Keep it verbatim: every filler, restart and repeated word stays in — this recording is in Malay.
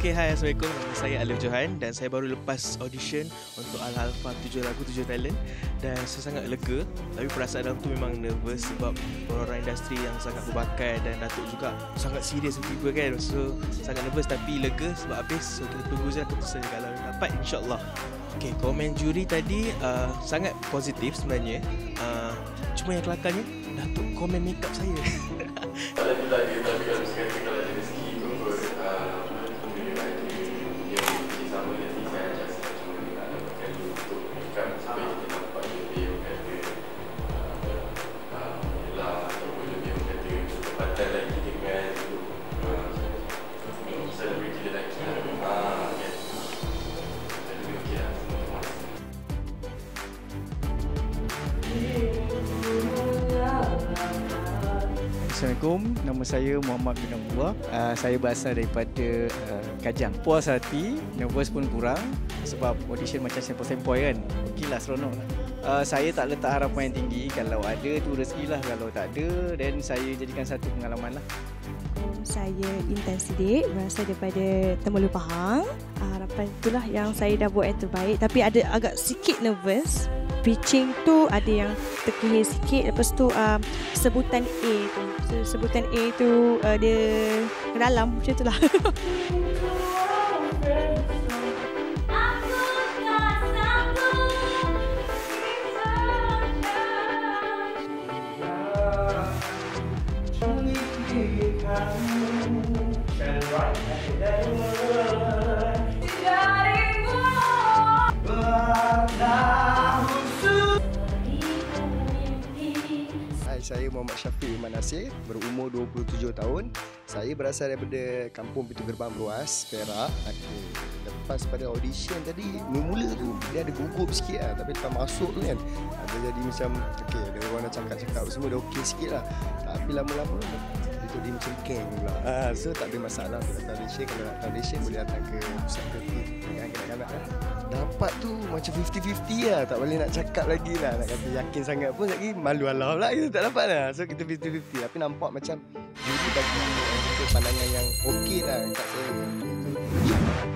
Okay, hi, Assalamualaikum. Nama saya Alif Johan dan saya baru lepas audition untuk Alha Alfa tujuh lagu tujuh talent dan saya sangat lega, tapi perasaan dalam tu memang nervous sebab orang-orang industri yang sangat berbakat dan Datuk juga sangat serius tiba kan. So, sangat nervous tapi lega sebab habis. So, kita tunggu je keputusan kalau dapat, insya-Allah. Okay, komen juri tadi uh, sangat positif sebenarnya. Uh, cuma yang kelakarnya Datuk komen makeup saya. Kalau kita tapi kalau sekali kalau ada rezeki pun Assalamualaikum, nama saya Muhammad bin Abdullah. Uh, saya berasal daripada uh, Kajang. Puas hati, nervous pun kurang sebab audition macam sempoi-sempoi kan. Okey lah, seronok lah. Uh, saya tak letak harapan yang tinggi. Kalau ada tu rezeki lah, kalau tak ada then saya jadikan satu pengalaman lah. Saya Intan Siddiq, berasal daripada Temelu Pahang. Uh, harapan itulah yang saya dah buat yang terbaik, tapi ada agak sikit nervous. Pitching tu ada yang terkehir sikit. Lepas tu uh, sebutan A tu Sebutan A tu uh, dia ke dalam, macam tu lah. Saya Muhammad Syafiq Iman Nasir, berumur dua puluh tujuh tahun. Saya berasal daripada Kampung Pintu Gerbang Beruas, Perak. Okay. Lepas pada audition tadi, mula-mula tu dia ada gugup sikit lah. Tapi lepas masuk tu kan, dia jadi macam, okay, dia orang nak cakap-cakap semua, dia okey sikit lah. Tapi lama-lama, dia tu dia macam geng pula. Ha, so tak ada masalah untuk datang audition. Kalau nak datang audition, boleh datang ke pusat kerja dengan kanak-kanak lah. Dapat tu macam fifty fifty lah. Tak boleh nak cakap lagi lah. Nak kata yakin sangat pun lagi malu alam lah. Kita tak dapat lah. So kita fifty fifty. Tapi nampak macam juri bagi kita pandangan yang okey lah kat saya.